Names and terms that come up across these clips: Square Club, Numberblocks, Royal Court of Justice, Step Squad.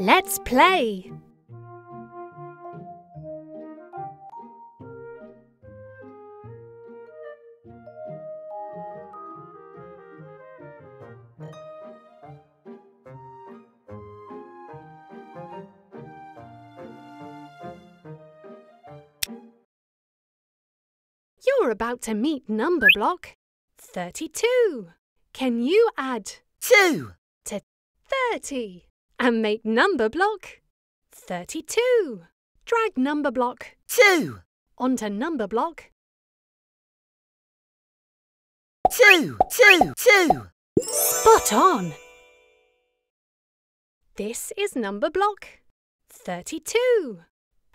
Let's play! You're about to meet number block 32. Can you add 2 to 30 and make number block 32? Drag number block 2 onto number block 222. Spot on! This is number block 32.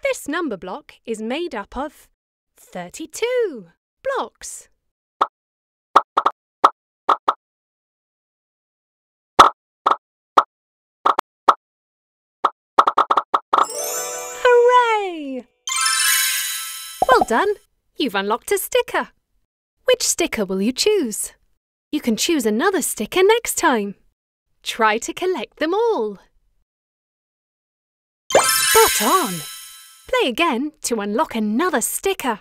This number block is made up of 32 blocks. Hooray! Well done! You've unlocked a sticker. Which sticker will you choose? You can choose another sticker next time. Try to collect them all. Spot on! Play again to unlock another sticker.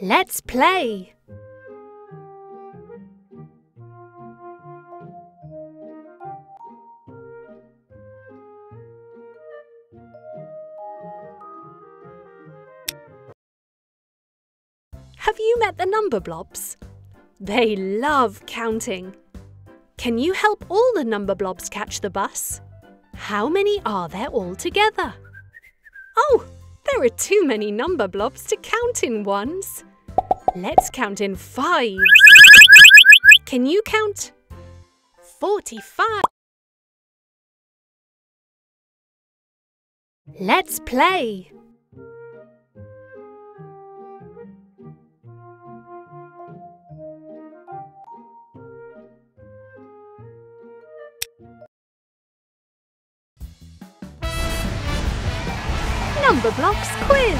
Let's play! Have you met the number blobs? They love counting. Can you help all the number blobs catch the bus? How many are there all together? Oh, there are too many number blobs to count in ones. Let's count in fives. Can you count 45? Let's play! Number Blocks Quiz!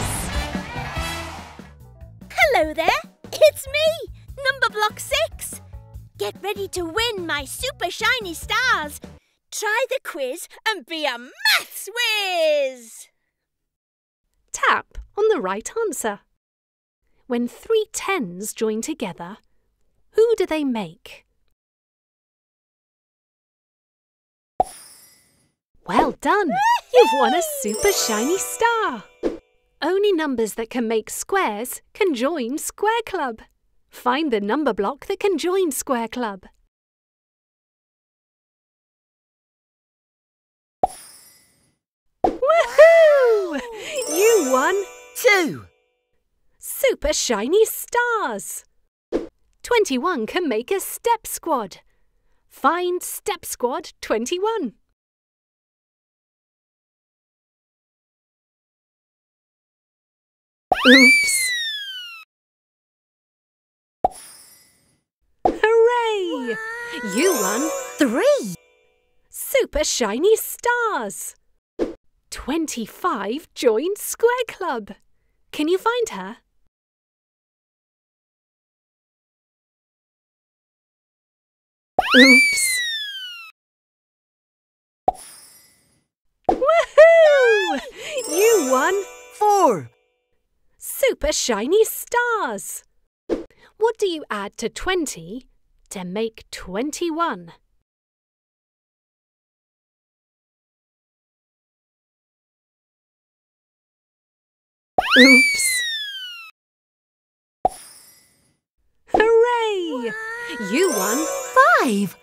Hello there! It's me! Number Block 6! Get ready to win my super shiny stars! Try the quiz and be a maths whiz! Tap on the right answer. When 3 tens join together, who do they make? Well done! You've won a super shiny star! Only numbers that can make squares can join Square Club. Find the number block that can join Square Club. Woohoo! You won 2 super shiny stars! 21 can make a Step Squad. Find Step Squad 21. Oops! Hooray! Wow. You won 3 super shiny stars! 25 joined Square Club. Can you find her? Oops! Woohoo! You won 4 super shiny stars! What do you add to 20 to make 21? Oops! Hooray! Wow. You won 5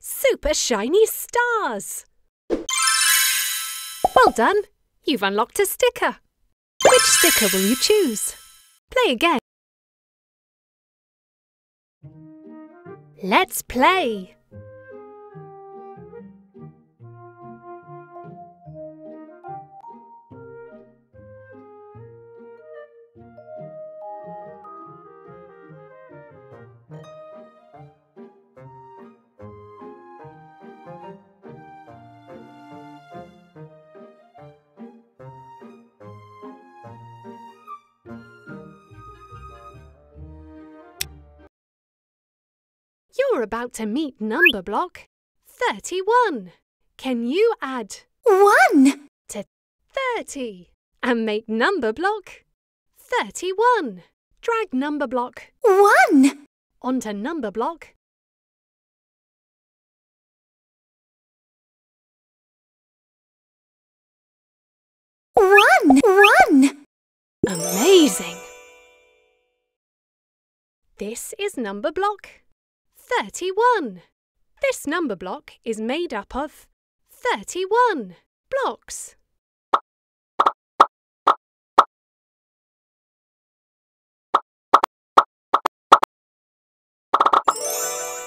super shiny stars! Well done! You've unlocked a sticker. Which sticker will you choose? Play again. Let's play! You're about to meet number block 31. Can you add 1 to 30 and make number block 31? Drag number block 1 onto number block 1. Amazing! This is number block 31. This number block is made up of 31 blocks.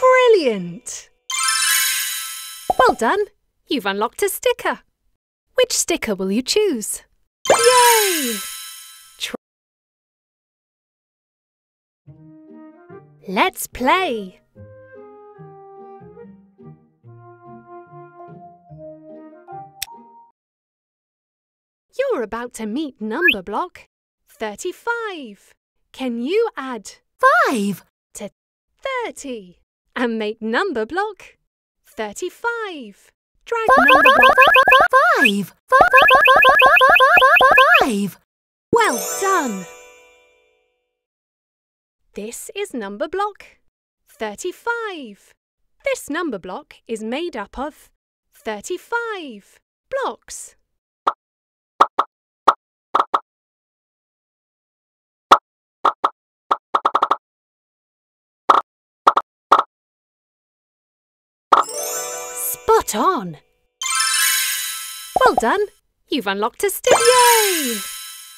Brilliant! Well done! You've unlocked a sticker. Which sticker will you choose? Yay! Let's play! You're about to meet number block 35. Can you add 5 to 30 and make number block 35? Drag number block 5. Well done! This is number block 35. This number block is made up of 35 blocks. 1 on. Well done! You've unlocked a sticker. Yay!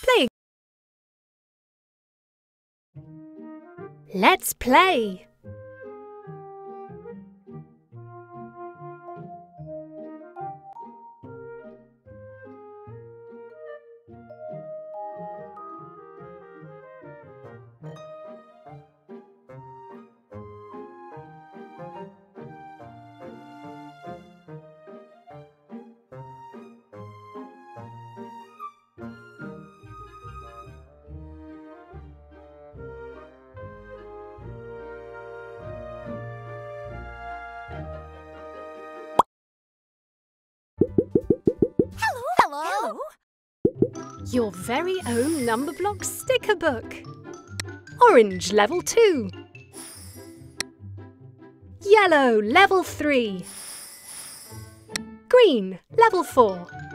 Play. Let's play! Your very own number block sticker book. Orange level 2. Yellow level 3. Green level 4.